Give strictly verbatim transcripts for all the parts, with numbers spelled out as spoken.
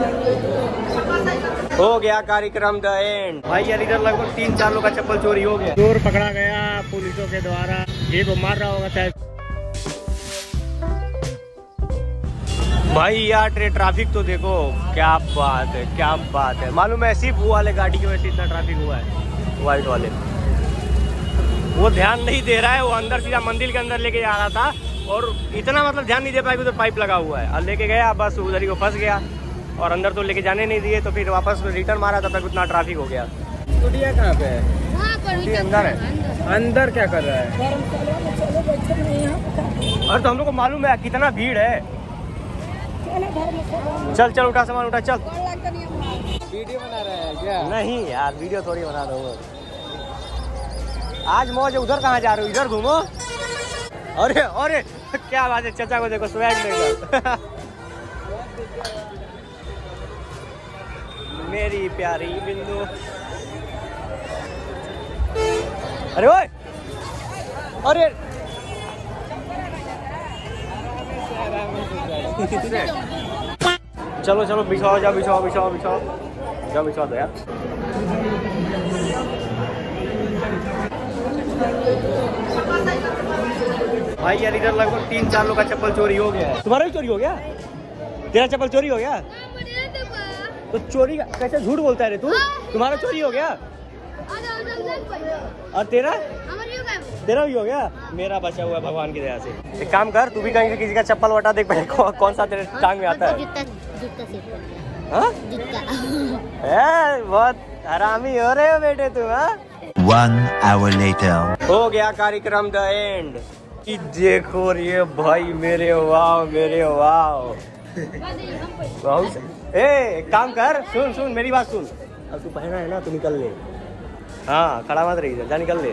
हो गया कार्यक्रम द एंड। भाई यार इधर लगभग तीन चार लोग का चप्पल चोरी हो गया। चोर पकड़ा गया पुलिसों के द्वारा। ये को मार रहा होगा शायद। भाई यार ट्रैफिक तो देखो क्या बात है, क्या बात है। मालूम है सिर्फ वो वाले गाड़ी की वजह से इतना ट्रैफिक हुआ है, व्हाइट वाले। वो ध्यान नहीं दे रहा है, वो अंदर सीधा मंदिर के अंदर लेके जा रहा था और इतना मतलब ध्यान नहीं दे पाया कि उधर पाइप लगा हुआ है और लेके गया, बस उधर ही वो फंस गया और अंदर तो लेके जाने नहीं दिए, तो फिर वापस रिटर्न मारा तब तक उतना ट्रैफिक हो गया। कुटिया कहाँ पे है? अंदर है। अंदर क्या कर रहा है? और तो हम लोग को मालूम है कितना भीड़ है। चल चल उठा सामान उठा चल। वीडियो बना रहा है क्या? नहीं यार वीडियो थोड़ी बना रहा। आज मौज उधर कहाँ जा रहे हो, इधर घूमो। अरे अरे क्या बात है, चाचा को देखो स्वैग। मेरी प्यारी बिंदु, अरे ओए, अरे चलो चलो बिछाओ, जा बिछाओ बिछाओ बिछाओ, जा बिछाओ दो यार। भाई यार इधर लगभग तीन चार लोग का चप्पल चोरी हो गया है। तुम्हारा भी चोरी हो गया? तेरा चप्पल चोरी हो गया? तो चोरी कैसे झूठ बोलता है रे तू? तुम्हारा चोरी हो गया और तेरा तेरा भी हो गया। मेरा बचा हुआ भगवान की दया से। एक काम कर, तू भी कहीं से किसी का चप्पल वटा, देख पहले कौन सा तेरे टांग में आता है। है बहुत हरामी हो रहे हो बेटे तुम। One hour later. हो गया कार्यक्रम द एंड। देखो रे भाई मेरे वाव, मेरे वाव। ए काम कर, सुन सुन मेरी बात सुन। अब तू पहना है ना, तू निकल ले। हाँ खड़ा मत रही, जा निकल ले।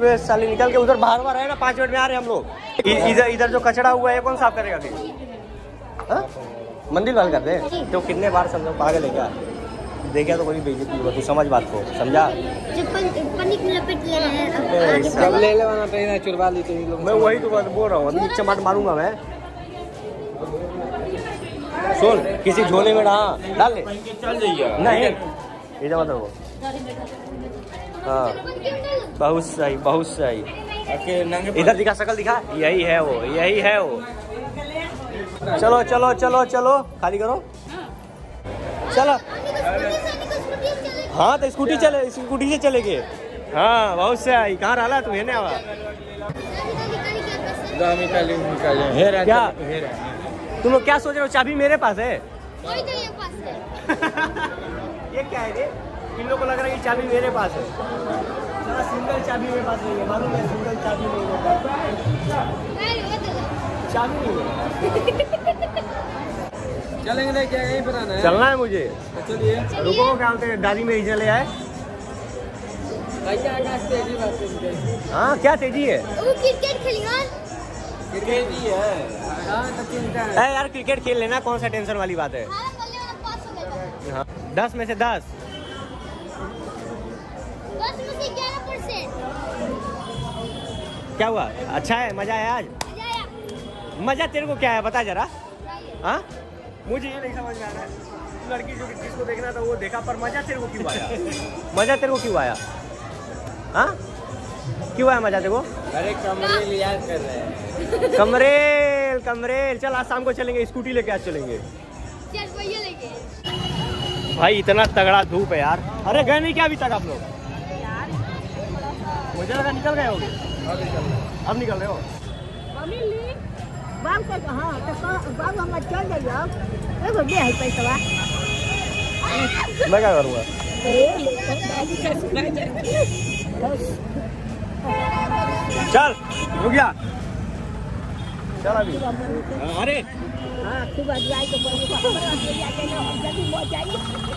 वे साली निकल के उधर बाहर बार है ना, पाँच मिनट में आ रहे हम लोग। इधर इधर जो कचरा हुआ है कौन साफ करेगा फिर? मंदिर वाल कर दे तो कितने बार समझो, पागल है क्या? देखा तो कोई बेइज्जती हुआ, तू समझ बात को, समझा? मैं वही तो बोल रहा हूँ, चमाट मारूंगा मैं। सुन किसी झोले में डाल डाल ले, चल जाइए। नहीं इधर मत रहो। हाँ बहुत सही बहुत सही। इधर दिखा शकल दिखा, यही है वो, यही है वो। चलो चलो चलो चलो खाली करो, चलो। हाँ तो स्कूटी चले, स्कूटी से चलेंगे। हाँ बहुत सही। कहाँ डाला तू? है ना क्या तुम लोग क्या सोच रहे हो? चाबी मेरे पास है, कोई तो ये पास है। ये क्या है रे? इन लोगों को लग रहा है कि चाबी मेरे पास है। सारा सिंगल चाबी मेरे पास नहीं है, मालूम है? सिंगल चाबी नहीं है, चाबी नहीं है। चलेंगे ना क्या? यहीं पर आना है, चलना है मुझे। चलिए रुको, क्या बोलते हैं गाड़ी में ही चले आए। हाँ क्या तेजी है, है यार। क्रिकेट खेल लेना, कौन सा टेंशन वाली बात है। हाँ दस में से दस, दस में से ग्यारह परसेंट। क्या हुआ? अच्छा है, मजा आया आज? मजा तेरे को क्या है बता जरा। हाँ मुझे ये नहीं समझ में आ रहा है, लड़की जो किसको देखना था वो देखा, पर मजा तेरे को क्यों आया? मजा तेरे को क्यों आया? हाँ क्यों आया मजा तेरे को? अरे कमरे लिया कर रहे हैं, कमरे कमरे। चल आज शाम को चलेंगे, स्कूटी लेके आज चलेंगे। भाई इतना तगड़ा धूप है यार। अरे गए नहीं क्या अभी तक आप लोग? मुझे लगा निकल गए होंगे। अब निकल रहे हो? मैं क्या करूँगा? चल हो गया, चल अभी। अरे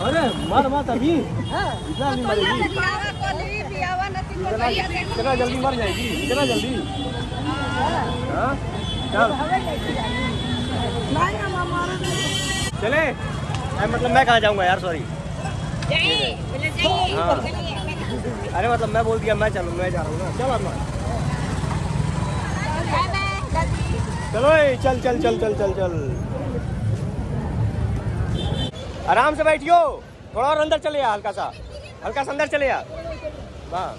अरे मर मत अभी, इतना जल्दी मर जाएगी, इतना जल्दी। चल चले, मतलब मैं कहाँ जाऊँगा यार, सॉरी। अरे मतलब मैं बोल दिया, मैं चलूँ, मैं जा रहा हूँ ना। चल अपना चलो, चल चल चल चल चल चल। आराम से बैठियो, थोड़ा और अंदर चले आ, हल्का सा हल्का सा अंदर चले आ। वाह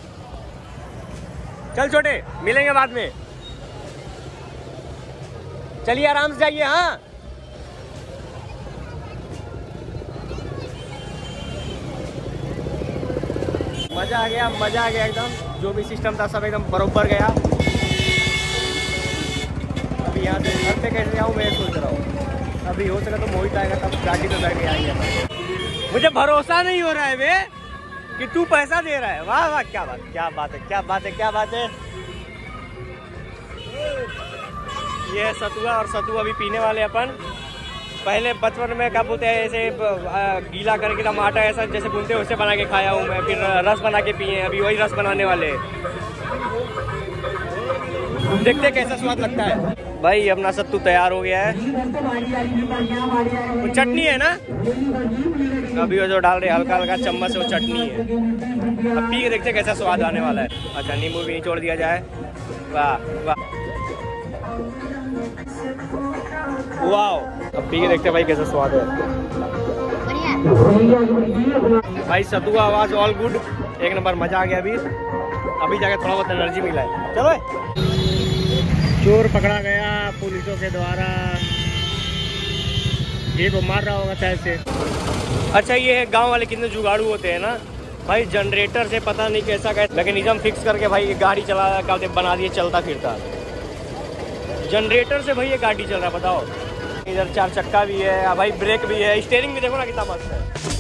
चल छोटे, मिलेंगे बाद में, चलिए आराम से जाइए। हाँ मजा आ गया, मजा आ गया एकदम। जो भी सिस्टम था सब एकदम बरोबर गया। अभी यहाँ से घर पे कैसे जाऊँ मैं सोच रहा हूँ। अभी हो सका तो मोहित आएगा तब गाड़ी पे बैठ के आएंगे। मुझे भरोसा नहीं हो रहा है वे कि तू पैसा दे रहा है। वाह वाह क्या बात, क्या बात है, क्या बात है, क्या बात है। ये है सतुआ, और सतुआ अभी पीने वाले अपन। पहले बचपन में क्या बोलते हैं, ऐसे गीला करके टमाटर ऐसा जैसे बुनते हैं उससे बना के खाया हूँ मैं, फिर रस बना के पिए। अभी वही रस बनाने वाले, देखते हैं कैसा स्वाद लगता है। भाई अपना सत्तू तैयार हो गया है। चटनी है ना अभी वो जो डाल रहे, हल्का हल्का चम्मच से वो चटनी है। अब पी के देखते कैसा स्वाद आने वाला है। अच्छा नींबू भी निचोड़ दिया जाए। वाह वाह वाह, अब पी के देखते भाई कैसा स्वाद है। भाई सतुआ आवाज ऑल गुड, एक नंबर, मजा आ गया। अभी अभी जाके थोड़ा बहुत एनर्जी मिला है। चलो चोर पकड़ा गया पुलिसों के द्वारा, ये को मार रहा होगा शायद से। अच्छा ये है गांव वाले कितने जुगाड़ू होते हैं ना भाई। जनरेटर से पता नहीं कैसा कैसा मैकेनिज्म फिक्स करके भाई ये गाड़ी चला क्या बना दिए, चलता फिरता जनरेटर से भाई ये गाड़ी चल रहा है। बताओ इधर चार चक्का भी है भाई, ब्रेक भी है, स्टेयरिंग भी देखो ना कितना मस्त है।